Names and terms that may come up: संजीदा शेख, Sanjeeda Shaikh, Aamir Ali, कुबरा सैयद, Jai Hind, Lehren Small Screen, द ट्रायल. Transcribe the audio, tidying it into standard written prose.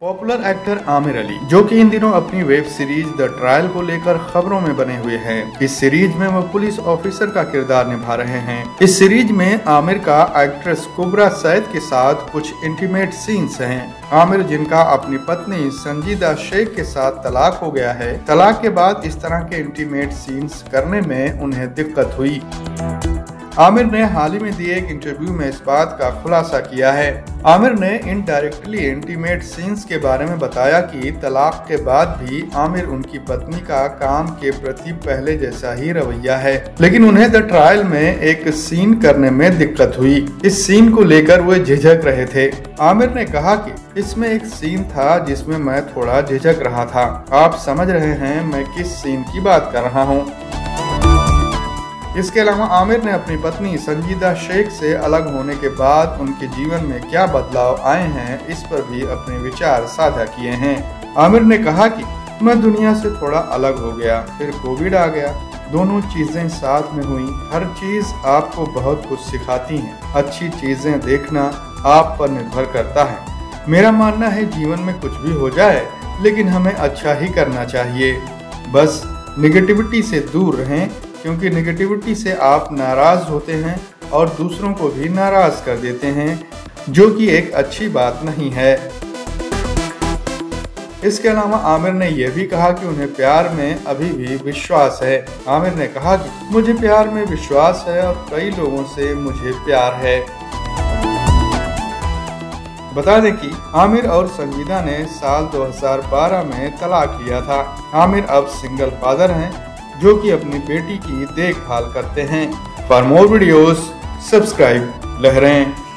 Popular actor Aamir Ali जो कि इन दिनों अपनी वेब सीरीज द ट्रायल को लेकर खबरों में बने हुए हैं। इस सीरीज में वो पुलिस ऑफिसर का किरदार निभा रहे हैं। इस सीरीज में आमिर का एक्ट्रेस कुबरा सैयद के साथ कुछ इंटीमेट सीन्स हैं। आमिर जिनका अपनी पत्नी संजीदा शेख के साथ तलाक हो गया है, तलाक के बाद इस तरह के इंटीमेट सीन्स करने में उन्हें दिक्कत हुई। आमिर ने हाल ही में दिए एक इंटरव्यू में इस बात का खुलासा किया है। आमिर ने इनडायरेक्टली इंटीमेट सीन्स के बारे में बताया कि तलाक के बाद भी आमिर उनकी पत्नी का काम के प्रति पहले जैसा ही रवैया है, लेकिन उन्हें द ट्रायल में एक सीन करने में दिक्कत हुई। इस सीन को लेकर वे झिझक रहे थे। आमिर ने कहा कि इसमें एक सीन था जिसमें मैं थोड़ा झिझक रहा था। आप समझ रहे हैं मैं किस सीन की बात कर रहा हूँ। इसके अलावा आमिर ने अपनी पत्नी संजीदा शेख से अलग होने के बाद उनके जीवन में क्या बदलाव आए हैं इस पर भी अपने विचार साझा किए हैं। आमिर ने कहा कि मैं दुनिया से थोड़ा अलग हो गया, फिर कोविड आ गया, दोनों चीजें साथ में हुई। हर चीज आपको बहुत कुछ सिखाती है। अच्छी चीजें देखना आप पर निर्भर करता है। मेरा मानना है जीवन में कुछ भी हो जाए लेकिन हमें अच्छा ही करना चाहिए। बस निगेटिविटी से दूर रहें क्योंकि नेगेटिविटी से आप नाराज़ होते हैं और दूसरों को भी नाराज़ कर देते हैं, जो कि एक अच्छी बात नहीं है। इसके अलावा आमिर ने यह भी कहा कि उन्हें प्यार में अभी भी विश्वास है। आमिर ने कहा कि मुझे प्यार में विश्वास है और कई लोगों से मुझे प्यार है। बता दें कि आमिर और संजीदा ने साल 2012 में तलाक लिया था। आमिर अब सिंगल फादर हैं जो कि अपनी बेटी की देखभाल करते हैं। फॉर मोर वीडियोस सब्सक्राइब लहरें।